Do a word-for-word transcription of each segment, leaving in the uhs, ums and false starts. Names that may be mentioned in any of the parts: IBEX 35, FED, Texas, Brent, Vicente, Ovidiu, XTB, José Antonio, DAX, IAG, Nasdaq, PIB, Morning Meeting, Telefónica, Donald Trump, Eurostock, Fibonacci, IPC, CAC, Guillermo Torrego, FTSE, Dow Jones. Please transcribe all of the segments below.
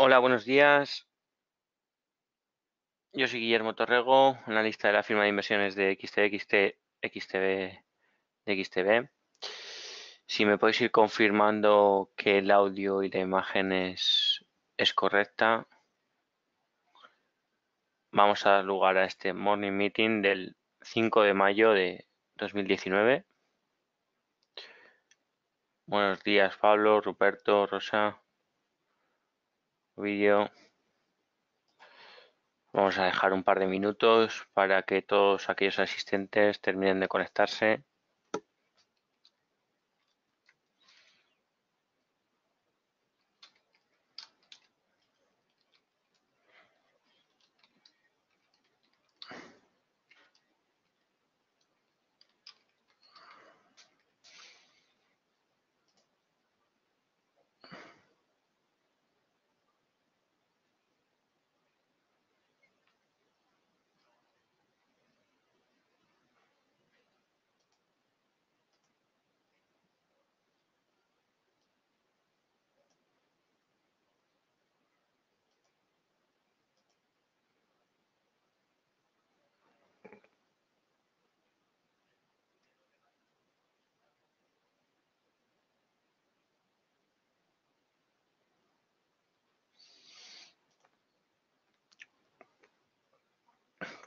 Hola, buenos días. Yo soy Guillermo Torrego, analista de la firma de inversiones de X T B. Si me podéis ir confirmando que el audio y la imagen es, es correcta, vamos a dar lugar a este morning meeting del cinco de mayo de dos mil diecinueve. Buenos días, Pablo, Ruperto, Rosa. Vídeo. Vamos a dejar un par de minutos para que todos aquellos asistentes terminen de conectarse.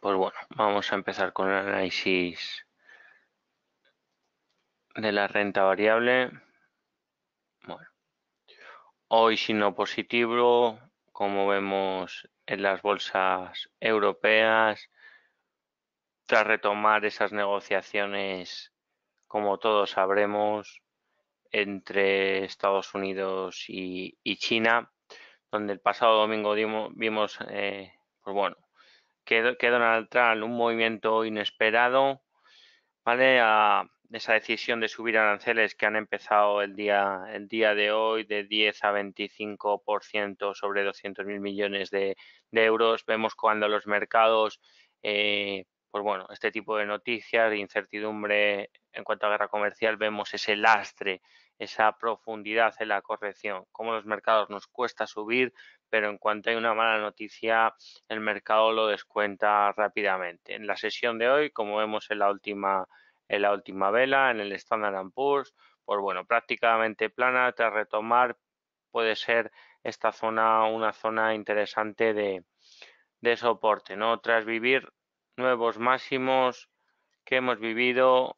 Pues bueno, vamos a empezar con el análisis de la renta variable. Bueno, hoy signo positivo, como vemos en las bolsas europeas, tras retomar esas negociaciones, como todos sabremos, entre Estados Unidos y, y China, donde el pasado domingo dimos, vimos, eh, pues bueno, que Donald Trump, un movimiento inesperado, ¿vale? A esa decisión de subir aranceles que han empezado el día, el día de hoy de diez a veinticinco por ciento sobre doscientos mil millones de, de euros. Vemos cuando los mercados, eh, pues bueno, este tipo de noticias de incertidumbre en cuanto a guerra comercial, vemos ese lastre, esa profundidad en la corrección, como los mercados nos cuesta subir, pero en cuanto hay una mala noticia, el mercado lo descuenta rápidamente. En la sesión de hoy, como vemos en la última, en la última vela, en el Standard and Poor's, pues bueno, prácticamente plana, tras retomar, puede ser esta zona una zona interesante de, de soporte, ¿no? Tras vivir nuevos máximos que hemos vivido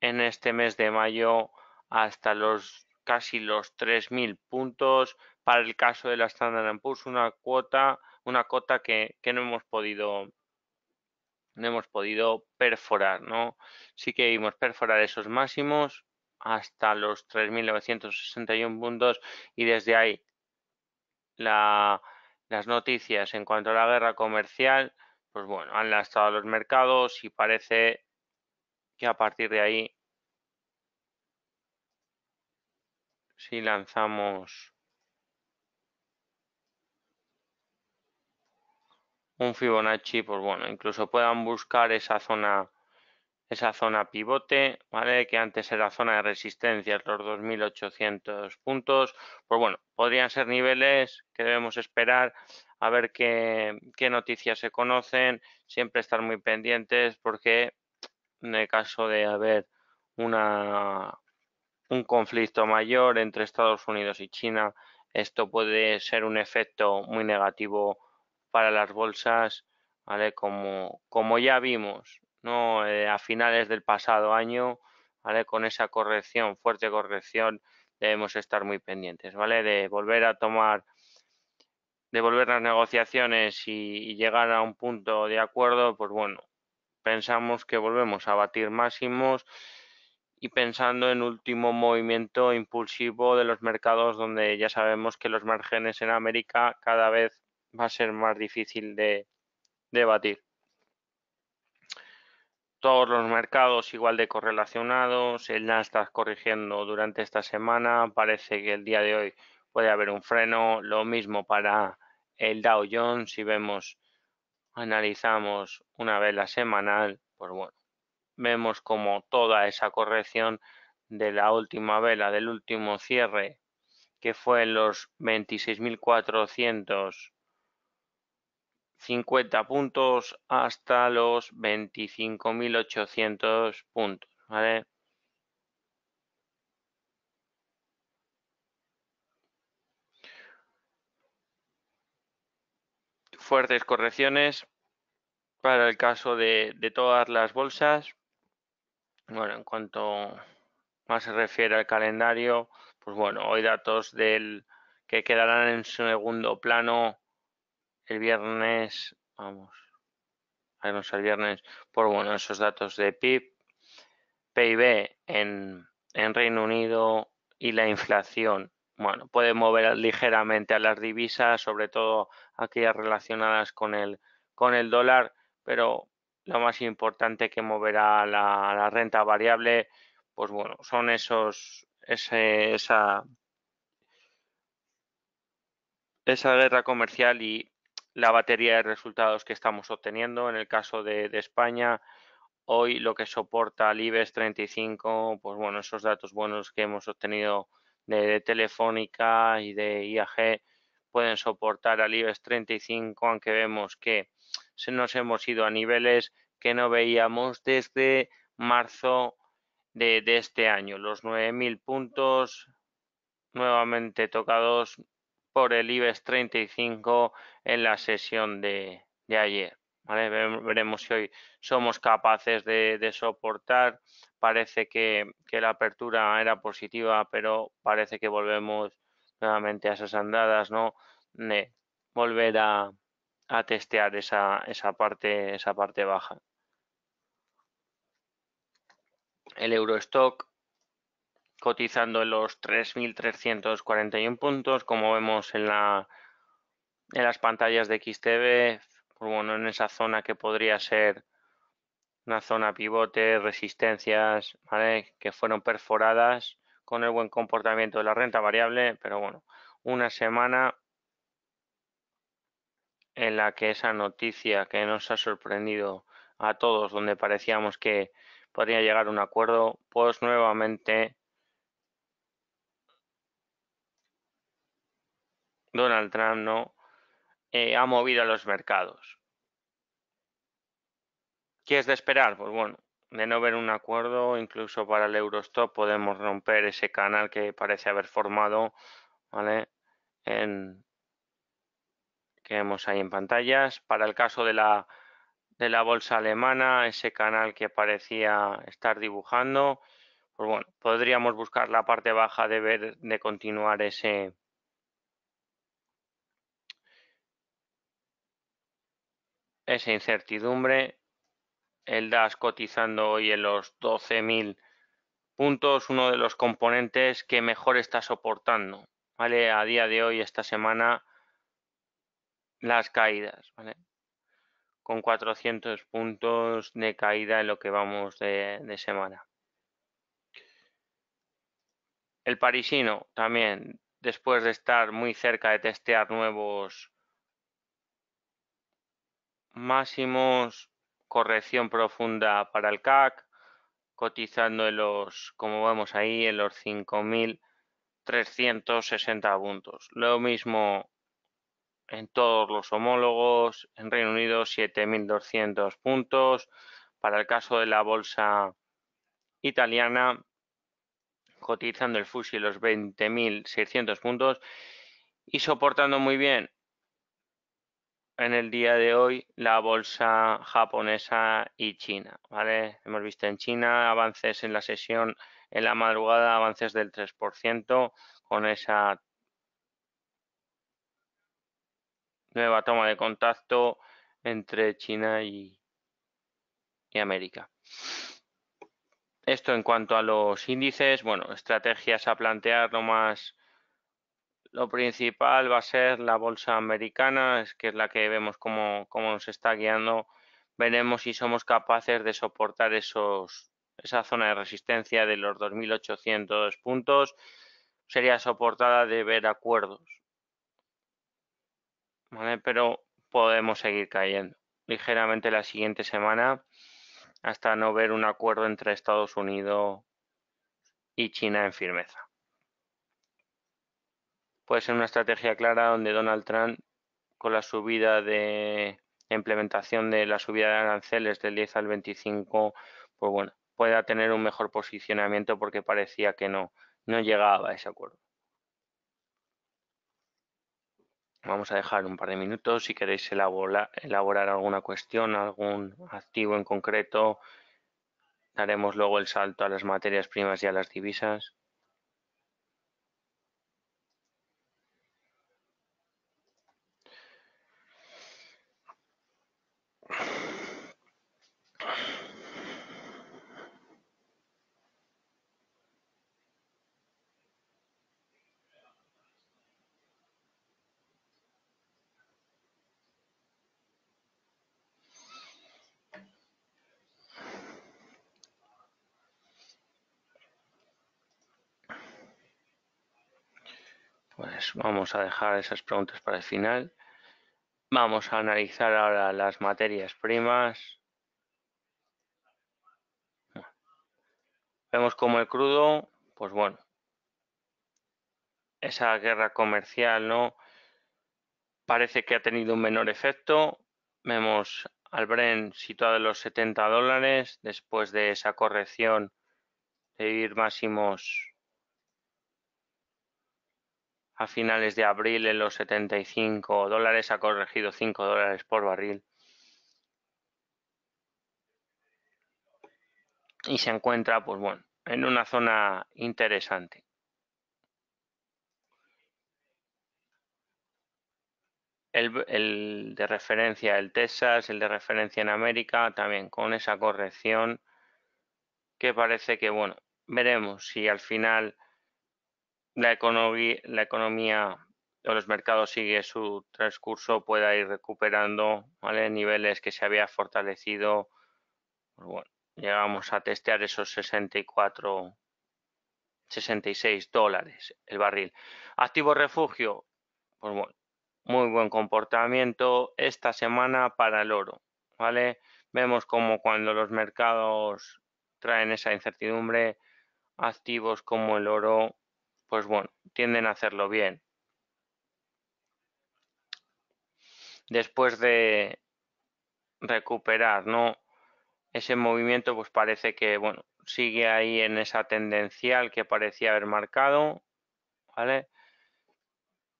en este mes de mayo, hasta los casi los tres mil puntos para el caso de la Standard and Poor's, una cuota una cota que, que no hemos podido no hemos podido perforar, ¿no? Sí que vimos perforar esos máximos hasta los tres mil novecientos sesenta y un puntos y desde ahí la, las noticias en cuanto a la guerra comercial, pues bueno, han lastrado los mercados y parece que a partir de ahí, si lanzamos un Fibonacci, pues bueno, incluso puedan buscar esa zona, esa zona pivote, ¿vale? Que antes era zona de resistencia, los dos mil ochocientos puntos. Pues bueno, podrían ser niveles que debemos esperar a ver qué, qué noticias se conocen. Siempre estar muy pendientes porque en el caso de haber una... un conflicto mayor entre Estados Unidos y China, esto puede ser un efecto muy negativo para las bolsas, ¿vale? Como, como ya vimos, ¿no? Eh, a finales del pasado año, ¿vale? Con esa corrección, fuerte corrección, debemos estar muy pendientes, ¿vale? De volver a tomar, de volver las negociaciones y, y llegar a un punto de acuerdo, pues bueno, pensamos que volvemos a batir máximos, y pensando en último movimiento impulsivo de los mercados donde ya sabemos que los márgenes en América cada vez va a ser más difícil de, de batir. Todos los mercados igual de correlacionados, el Nasdaq corrigiendo durante esta semana, parece que el día de hoy puede haber un freno, lo mismo para el Dow Jones, si vemos, analizamos una vela semanal, pues bueno. Vemos como toda esa corrección de la última vela, del último cierre que fue en los veintiséis mil cuatrocientos cincuenta puntos hasta los veinticinco mil ochocientos puntos, ¿vale? Fuertes correcciones para el caso de, de todas las bolsas. Bueno, en cuanto más se refiere al calendario, pues bueno, hoy datos del que quedarán en segundo plano el viernes, vamos, ahí vamos al viernes, por bueno, esos datos de P I B, P I B en, en Reino Unido y la inflación. Bueno, puede mover ligeramente a las divisas, sobre todo aquellas relacionadas con el, con el dólar, pero lo más importante que moverá la, la renta variable, pues bueno, son esos, ese, esa, esa guerra comercial y la batería de resultados que estamos obteniendo. En el caso de, de España, hoy lo que soporta el IBEX treinta y cinco, pues bueno, esos datos buenos que hemos obtenido de, de Telefónica y de I A G pueden soportar al IBEX treinta y cinco, aunque vemos que nos hemos ido a niveles que no veíamos desde marzo de, de este año. Los nueve mil puntos nuevamente tocados por el IBEX treinta y cinco en la sesión de, de ayer, ¿vale? Veremos si hoy somos capaces de, de soportar. Parece que, que la apertura era positiva, pero parece que volvemos nuevamente a esas andadas, ¿no? De volver a, a testear esa, esa, parte, esa parte baja. El Eurostock cotizando en los tres mil trescientos cuarenta y uno puntos, como vemos en, la, en las pantallas de X T B, pues bueno, en esa zona que podría ser una zona pivote, resistencias, ¿vale? Que fueron perforadas con el buen comportamiento de la renta variable, pero bueno, una semana en la que esa noticia que nos ha sorprendido a todos, donde parecíamos que podría llegar a un acuerdo, pues nuevamente Donald Trump no eh, ha movido a los mercados. ¿Qué es de esperar? Pues bueno, de no ver un acuerdo, incluso para el Eurostock podemos romper ese canal que parece haber formado, ¿vale? En, que vemos ahí en pantallas. Para el caso de la, de la bolsa alemana, ese canal que parecía estar dibujando, pues bueno, podríamos buscar la parte baja de ver, de continuar ese... esa incertidumbre. El DAX cotizando hoy en los doce mil puntos, uno de los componentes que mejor está soportando, ¿vale? A día de hoy, esta semana, las caídas, ¿vale? Con cuatrocientos puntos de caída en lo que vamos de, de semana. El parisino también, después de estar muy cerca de testear nuevos máximos, corrección profunda para el C A C, cotizando en los, como vemos ahí, en los cinco mil trescientos sesenta puntos. Lo mismo en todos los homólogos, en Reino Unido siete mil doscientos puntos. Para el caso de la bolsa italiana, cotizando el F T S E en los veinte mil seiscientos puntos y soportando muy bien en el día de hoy la bolsa japonesa y China, ¿vale? Hemos visto en China avances en la sesión, en la madrugada, avances del tres por ciento con esa nueva toma de contacto entre China y, y América. Esto en cuanto a los índices. Bueno, estrategias a plantear, lo más... Lo principal va a ser la bolsa americana, es que es la que vemos cómo, cómo nos está guiando. Veremos si somos capaces de soportar esos, esa zona de resistencia de los dos mil ochocientos puntos. Sería soportada de ver acuerdos, ¿vale? Pero podemos seguir cayendo ligeramente la siguiente semana hasta no ver un acuerdo entre Estados Unidos y China en firmeza. puede ser una estrategia clara donde Donald Trump, con la subida de la implementación de la subida de aranceles del diez al veinticinco, pues bueno, pueda tener un mejor posicionamiento, porque parecía que no, no llegaba a ese acuerdo. Vamos a dejar un par de minutos. Si queréis elaborar, elaborar alguna cuestión, algún activo en concreto, daremos luego el salto a las materias primas y a las divisas. Pues vamos a dejar esas preguntas para el final. Vamos a analizar ahora las materias primas. Bueno, vemos como el crudo, pues bueno, esa guerra comercial, ¿no?, parece que ha tenido un menor efecto. Vemos al Brent situado en los setenta dólares después de esa corrección de ir máximos a finales de abril en los setenta y cinco dólares, ha corregido cinco dólares por barril y se encuentra, pues bueno, en una zona interesante. El, el de referencia, el Texas, el de referencia en América, también con esa corrección que parece que, bueno, veremos si al final La economía, la economía o los mercados sigue su transcurso, pueda ir recuperando, ¿vale?, niveles que se había fortalecido. Pues bueno, llegamos a testear esos sesenta y cuatro, sesenta y seis dólares el barril. Activo refugio, pues bueno, muy buen comportamiento esta semana para el oro, ¿vale? Vemos como cuando los mercados traen esa incertidumbre, activos como el oro, pues bueno, tienden a hacerlo bien. Después de recuperar, ¿no?, ese movimiento, pues parece que, bueno, sigue ahí en esa tendencial que parecía haber marcado, ¿vale?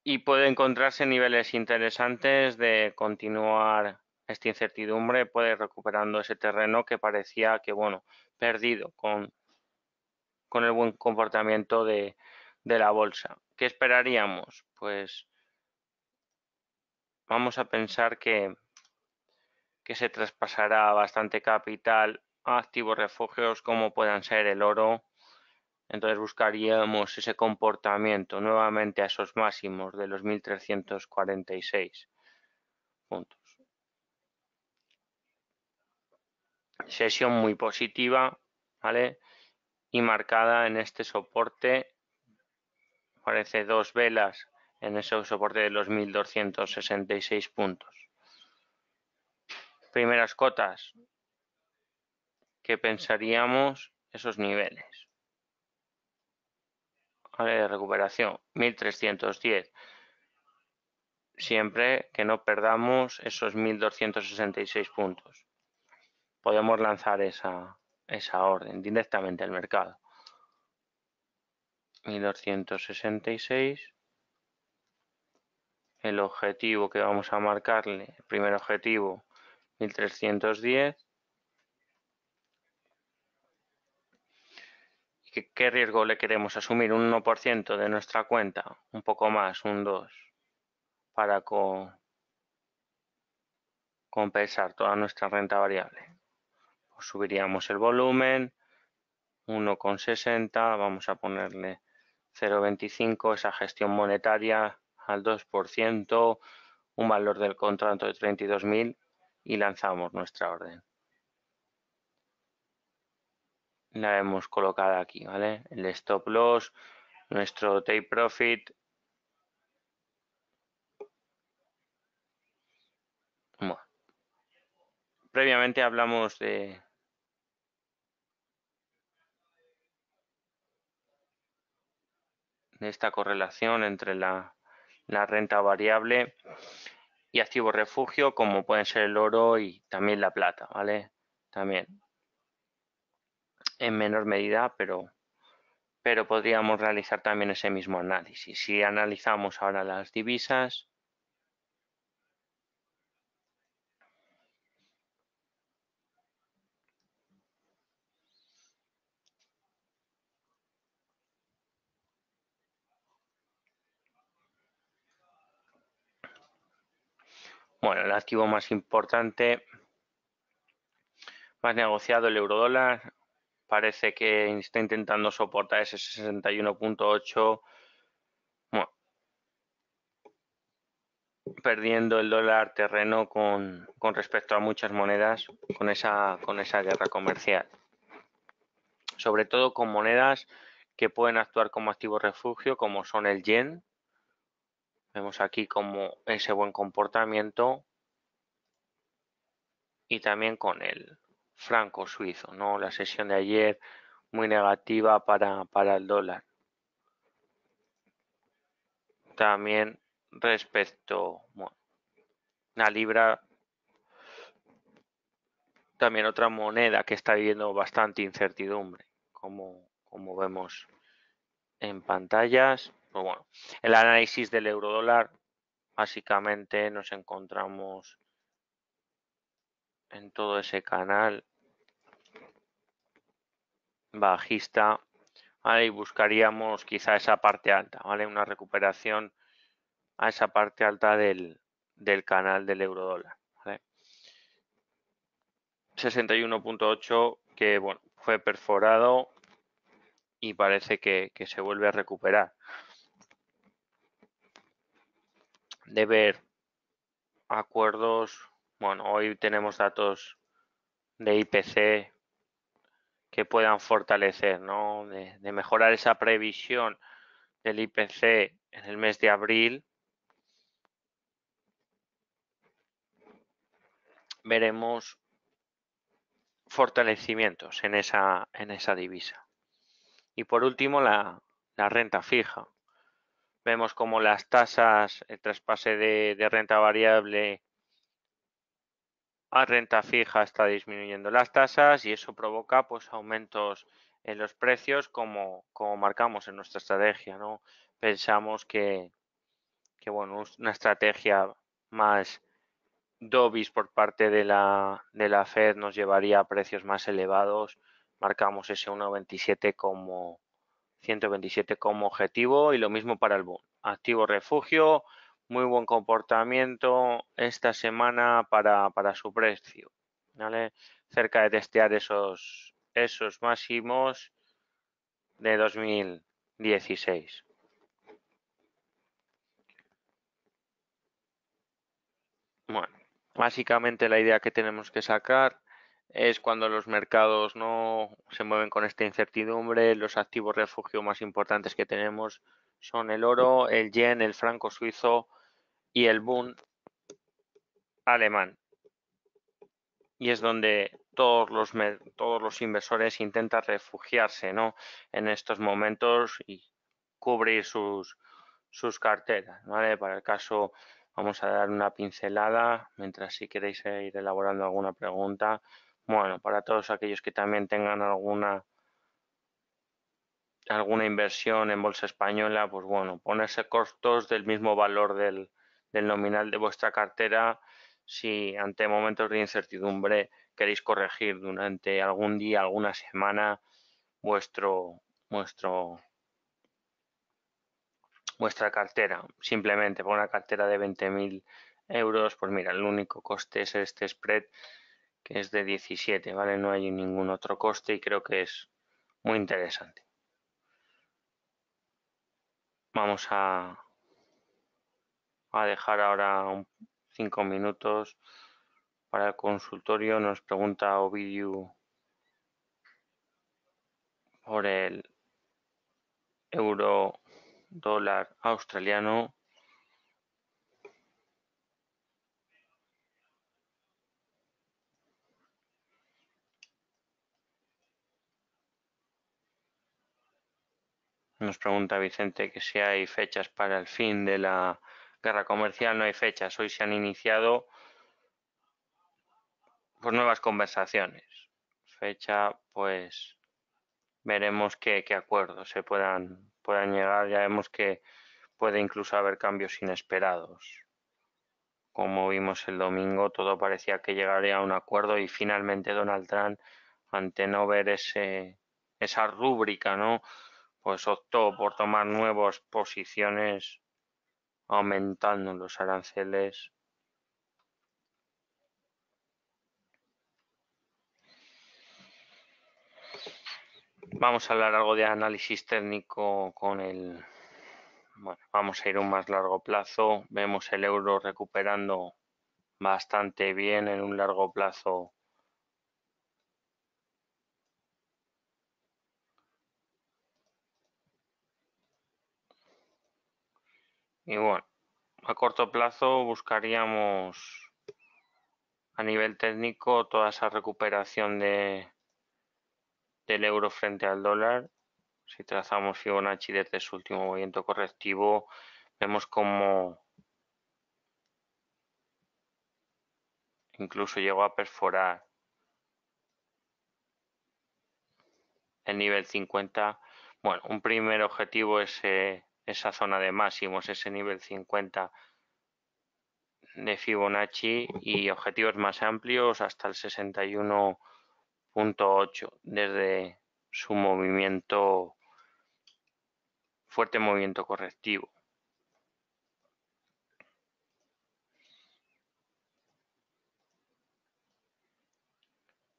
Y puede encontrarse niveles interesantes de continuar esta incertidumbre, puede ir recuperando ese terreno que parecía que, bueno, perdido con, con el buen comportamiento de... de la bolsa. ¿Qué esperaríamos? Pues vamos a pensar que, que se traspasará bastante capital a activos refugios como puedan ser el oro. Entonces buscaríamos ese comportamiento nuevamente a esos máximos de los mil trescientos cuarenta y seis puntos. Sesión muy positiva, ¿vale?, y marcada en este soporte. Aparece dos velas en ese soporte de los mil doscientos sesenta y seis puntos. Primeras cotas, ¿qué pensaríamos? Esos niveles, ¿vale?, de recuperación, mil trescientos diez. Siempre que no perdamos esos mil doscientos sesenta y seis puntos, podemos lanzar esa, esa orden directamente al mercado. mil doscientos sesenta y seis, el objetivo que vamos a marcarle, el primer objetivo, mil trescientos diez. ¿Qué, qué riesgo le queremos asumir? Un uno por ciento de nuestra cuenta, un poco más, un dos por ciento, para co- compensar toda nuestra renta variable. Pues subiríamos el volumen, uno coma sesenta, vamos a ponerle cero coma veinticinco, esa gestión monetaria al dos por ciento, un valor del contrato de treinta y dos mil y lanzamos nuestra orden. La hemos colocado aquí, ¿vale? El stop loss, nuestro take profit. Bueno, previamente hablamos de... de esta correlación entre la la renta variable y activos refugio, como pueden ser el oro y también la plata, ¿vale? También en menor medida, pero, pero podríamos realizar también ese mismo análisis. Si analizamos ahora las divisas, bueno, el activo más importante, más negociado, el eurodólar, parece que está intentando soportar ese sesenta y uno punto ocho, bueno, perdiendo el dólar terreno con, con respecto a muchas monedas, con esa, con esa guerra comercial. Sobre todo con monedas que pueden actuar como activo refugio, como son el yen. Vemos aquí como ese buen comportamiento y también con el franco suizo, ¿no? La sesión de ayer muy negativa para, para el dólar. También respecto, bueno, la libra, también otra moneda que está viviendo bastante incertidumbre, como, como vemos en pantallas. Pues bueno, el análisis del eurodólar, básicamente nos encontramos en todo ese canal bajista. Ahí buscaríamos quizá esa parte alta, ¿vale? Una recuperación a esa parte alta del, del canal del eurodólar, ¿vale? sesenta y uno punto ocho que, bueno, fue perforado y parece que, que se vuelve a recuperar. De ver acuerdos, bueno, hoy tenemos datos de I P C que puedan fortalecer, ¿no? De, de mejorar esa previsión del I P C en el mes de abril. Veremos fortalecimientos en esa, en esa divisa. Y por último, la, la renta fija. Vemos como las tasas, el traspase de, de renta variable a renta fija está disminuyendo las tasas y eso provoca, pues, aumentos en los precios como, como marcamos en nuestra estrategia, ¿no? Pensamos que, que, bueno, una estrategia más dovish por parte de la, de la Fed nos llevaría a precios más elevados. Marcamos ese uno veintisiete como... ciento veintisiete como objetivo y lo mismo para el bono. Activo refugio, muy buen comportamiento esta semana para, para su precio, ¿vale? Cerca de testear esos, esos máximos de dos mil dieciséis. Bueno, básicamente la idea que tenemos que sacar es cuando los mercados no se mueven con esta incertidumbre, los activos refugio más importantes que tenemos son el oro, el yen, el franco suizo y el bund alemán. Y es donde todos los, todos los inversores intentan refugiarse, ¿no? En estos momentos y cubrir sus, sus carteras, ¿vale? Para el caso vamos a dar una pincelada, mientras si queréis ir elaborando alguna pregunta. Bueno, para todos aquellos que también tengan alguna, alguna inversión en bolsa española, pues bueno, ponerse cortos del mismo valor del, del nominal de vuestra cartera si ante momentos de incertidumbre queréis corregir durante algún día, alguna semana, vuestro, vuestro, vuestra cartera. Simplemente por una cartera de veinte mil euros, pues mira, el único coste es este spread, que es de diecisiete, ¿vale? No hay ningún otro coste y creo que es muy interesante. Vamos a, a dejar ahora cinco minutos para el consultorio. Nos pregunta Ovidiu por el euro dólar australiano. Nos pregunta Vicente que si hay fechas para el fin de la Guerra comercial, no hay fechas. Hoy se han iniciado pues nuevas conversaciones. Fecha, pues veremos qué, qué acuerdos se puedan, puedan llegar. Ya vemos que puede incluso haber cambios inesperados. Como vimos el domingo, todo parecía que llegaría a un acuerdo y finalmente Donald Trump, ante no ver ese, esa rúbrica, ¿no?, pues optó por tomar nuevas posiciones aumentando los aranceles. Vamos a hablar algo de análisis técnico con el... Bueno, vamos a ir a un más largo plazo. Vemos el euro recuperando bastante bien en un largo plazo. Y bueno, a corto plazo buscaríamos a nivel técnico toda esa recuperación de, del euro frente al dólar. Si trazamos Fibonacci desde su último movimiento correctivo, vemos como incluso llegó a perforar el nivel cincuenta. Bueno, un primer objetivo es eh, esa zona de máximos, ese nivel cincuenta de Fibonacci, y objetivos más amplios hasta el sesenta y uno punto ocho desde su movimiento fuerte movimiento correctivo.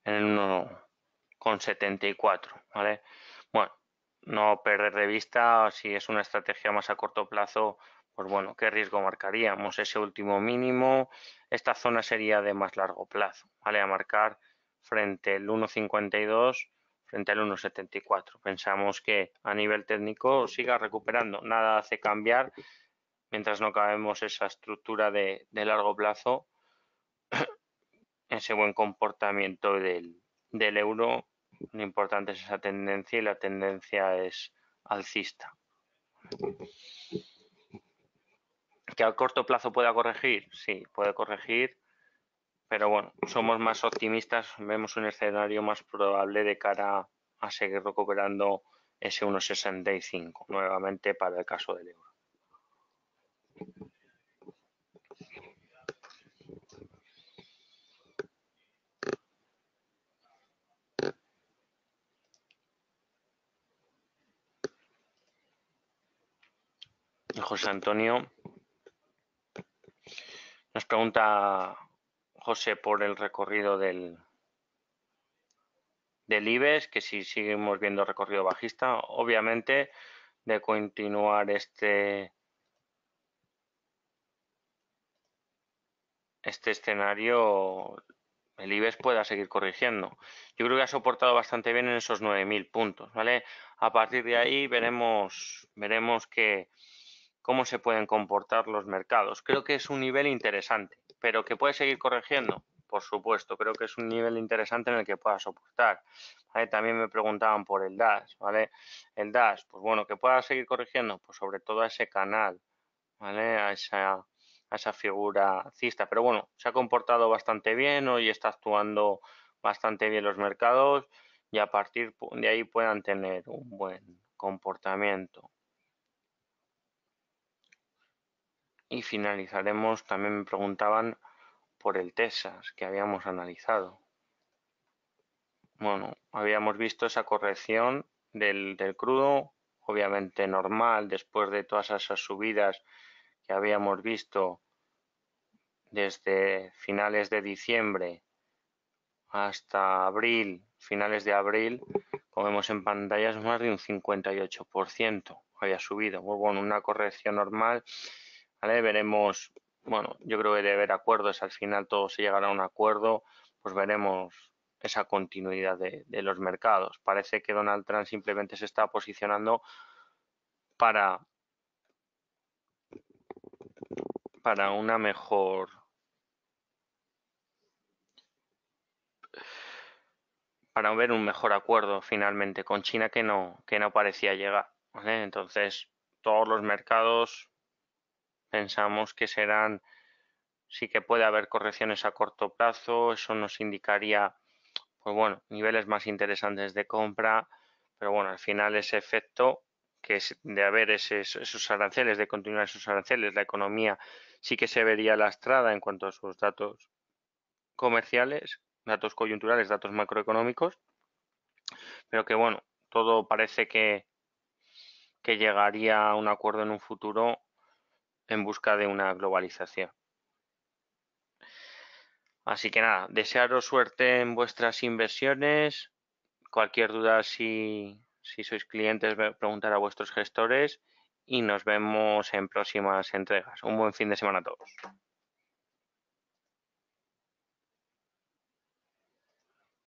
En el uno coma setenta y cuatro, ¿vale? Bueno, no perder de vista si es una estrategia más a corto plazo, pues bueno, ¿qué riesgo marcaríamos? Ese último mínimo, esta zona sería de más largo plazo, ¿vale? A marcar frente al uno cincuenta y dos, frente al uno setenta y cuatro. Pensamos que a nivel técnico siga recuperando, nada hace cambiar mientras no acabemos esa estructura de, de largo plazo, ese buen comportamiento del, del euro. Lo importante es esa tendencia y la tendencia es alcista. ¿Que a corto plazo pueda corregir? Sí, puede corregir. Pero bueno, somos más optimistas, vemos un escenario más probable de cara a seguir recuperando ese uno sesenta y cinco nuevamente para el caso del euro. Y José Antonio nos pregunta... José, por el recorrido del, del IBEX, que si seguimos viendo recorrido bajista, obviamente de continuar este, este escenario, el IBEX pueda seguir corrigiendo. Yo creo que ha soportado bastante bien en esos nueve mil puntos, ¿vale? A partir de ahí veremos, veremos que, cómo se pueden comportar los mercados. Creo que es un nivel interesante. Pero que puede seguir corrigiendo, por supuesto. Creo que es un nivel interesante en el que pueda soportar. ¿Vale? También me preguntaban por el D A X, ¿vale? El D A X, pues bueno, que pueda seguir corrigiendo, pues sobre todo a ese canal, ¿vale? A esa, a esa figura alcista. Pero bueno, se ha comportado bastante bien, hoy está actuando bastante bien los mercados y a partir de ahí puedan tener un buen comportamiento. Y finalizaremos, también me preguntaban por el Texas que habíamos analizado. Bueno, habíamos visto esa corrección del, del crudo, obviamente normal, después de todas esas subidas que habíamos visto desde finales de diciembre hasta abril, finales de abril, como vemos en pantallas, más de un cincuenta y ocho por ciento había subido. Bueno, una corrección normal. ¿Vale? Veremos, bueno, yo creo que de haber acuerdos, al final todo se llegará a un acuerdo, pues veremos esa continuidad de, de los mercados. Parece que Donald Trump simplemente se está posicionando para, para una mejor, para ver un mejor acuerdo finalmente con China que no, que no parecía llegar, ¿vale? Entonces, todos los mercados pensamos que serán, sí que puede haber correcciones a corto plazo, eso nos indicaría, pues bueno, niveles más interesantes de compra, pero bueno, al final ese efecto que es de haber esos, esos aranceles, de continuar esos aranceles, la economía sí que se vería lastrada en cuanto a sus datos comerciales, datos coyunturales, datos macroeconómicos, pero que bueno, todo parece que, que llegaría a un acuerdo en un futuro en busca de una globalización. Así que nada, desearos suerte en vuestras inversiones, cualquier duda si... Si sois clientes, preguntar a vuestros gestores y nos vemos en próximas entregas. Un buen fin de semana a todos.